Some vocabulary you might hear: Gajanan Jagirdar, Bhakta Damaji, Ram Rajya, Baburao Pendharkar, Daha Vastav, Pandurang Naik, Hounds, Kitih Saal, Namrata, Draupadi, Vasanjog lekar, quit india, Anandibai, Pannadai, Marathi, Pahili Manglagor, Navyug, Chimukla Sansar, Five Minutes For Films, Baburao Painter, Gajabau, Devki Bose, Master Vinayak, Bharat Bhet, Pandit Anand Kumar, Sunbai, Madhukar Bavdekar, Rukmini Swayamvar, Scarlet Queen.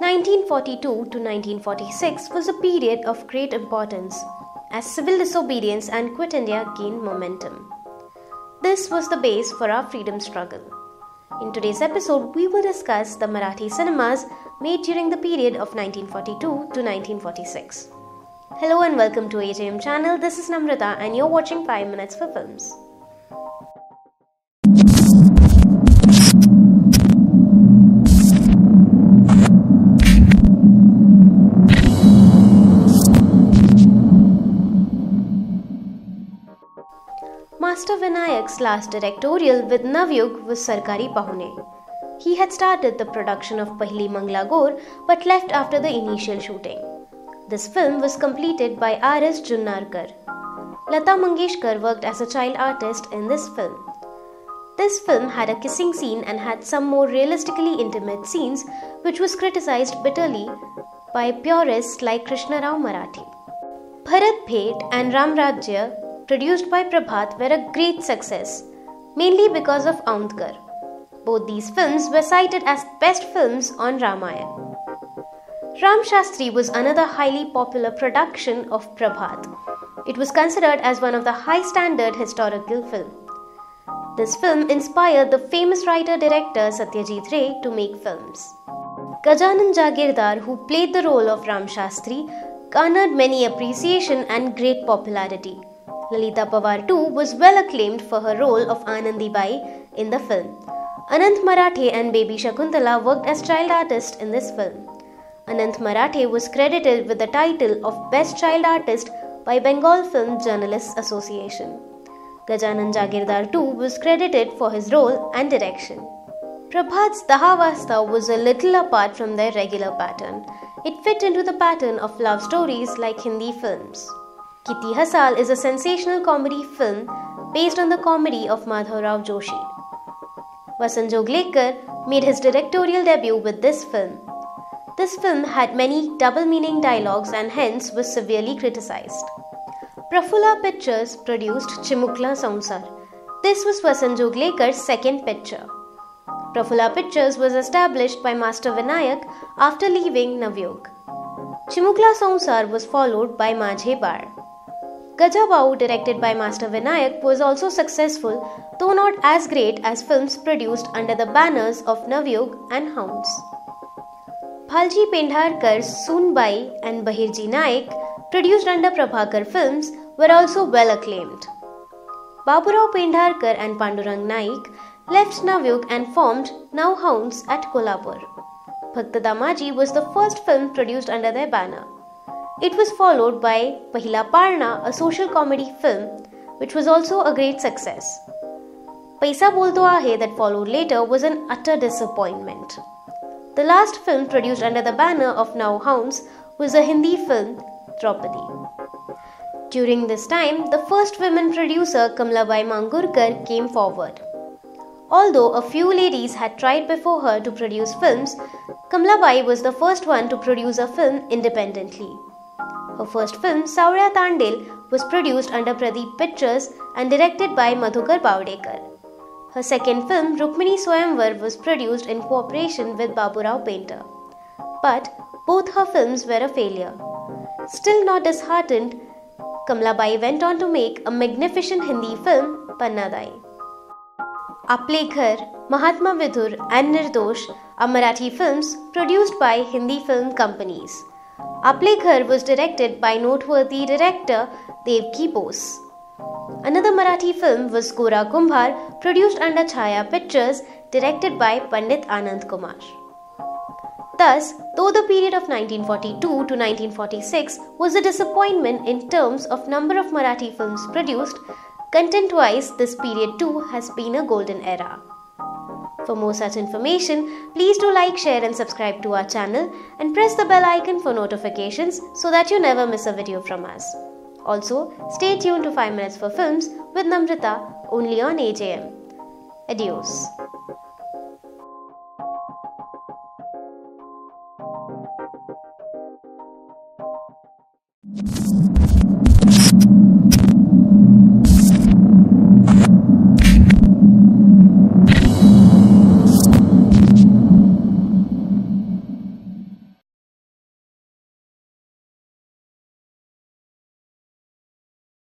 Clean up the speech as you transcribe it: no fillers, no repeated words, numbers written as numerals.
1942 to 1946 was a period of great importance as civil disobedience and Quit India gained momentum. This was the base for our freedom struggle. In today's episode, we will discuss the Marathi cinemas made during the period of 1942 to 1946. Hello and welcome to AJM channel. This is Namrata and you're watching 5 Minutes for Films. Master Vinayak's last directorial with Navyug was Sarkari Pahune. He had started the production of Pahili Manglagor but left after the initial shooting. This film was completed by R S Junnarkar. Lata Mangeshkar worked as a child artist in this film. This film had a kissing scene and had some more realistically intimate scenes, which was criticized bitterly by purists like Krishna Rao Marathi. Bharat Bhet and Ram Rajya, produced by Prabhat, were a great success, mainly because of Aundgar. Both these films were cited as best films on Ramayana. Ramshastri was another highly popular production of Prabhat. It was considered as one of the high-standard historical film. This film inspired the famous writer-director Satyajit Ray to make films. Gajanan Jagirdar, who played the role of Ramshastri, garnered many appreciation and great popularity. Lalita Pawar too was well acclaimed for her role of Anandibai in the film. Ananth Marathe and Baby Shakuntala worked as child artists in this film. Ananth Marathe was credited with the title of Best Child Artist by Bengal Film Journalists Association. Gajanan Jagirdar too was credited for his role and direction. Prabhat's Daha Vastav was a little apart from their regular pattern. It fit into the pattern of love stories like Hindi films. Kitih Saal is a sensational comedy film based on the comedy of Madhavrao Joshi. Vasanjog Lekar made his directorial debut with this film. This film had many double-meaning dialogues and hence was severely criticized. Prafulla Pictures produced Chimukla Sansar. This was Vasanjog Lekar's second picture. Prafulla Pictures was established by Master Vinayak after leaving Navyug. Chimukla Sansar was followed by Majhe Baar. Gajabau, directed by Master Vinayak, was also successful, though not as great as films produced under the banners of Navyug and Hounds. Bhalji Pendharkar, Sunbai and Bahirji Naik, produced under Prabhakar films, were also well acclaimed. Baburao Pendharkar and Pandurang Naik left Navyug and formed Now Hounds at Kolhapur. Bhakta Damaji was the first film produced under their banner. It was followed by Pahila Parna, a social comedy film, which was also a great success. Paisa Bol To Aahe that followed later was an utter disappointment. The last film produced under the banner of Now Hounds was a Hindi film, Draupadi. During this time, the first women producer Kamlabai Mangurkar came forward. Although a few ladies had tried before her to produce films, Kamlabai was the first one to produce a film independently. Her first film, Saurya Tandel, was produced under Pradeep Pictures and directed by Madhukar Bavdekar. Her second film, Rukmini Swayamvar, was produced in cooperation with Baburao Painter. But both her films were a failure. Still not disheartened, Kamlabai went on to make a magnificent Hindi film, Pannadai. Aple Ghar, Mahatma Vidhur and Nirdosh are Marathi films produced by Hindi film companies. Aple Ghar was directed by noteworthy director Devki Bose. Another Marathi film was Gora Kumbhar, produced under Chhaya Pictures, directed by Pandit Anand Kumar. Thus, though the period of 1942 to 1946 was a disappointment in terms of number of Marathi films produced, content-wise, this period too has been a golden era. For more such information, please do like, share and subscribe to our channel and press the bell icon for notifications so that you never miss a video from us. Also, stay tuned to 5 Minutes for Films with Namrata only on AJM. Adios.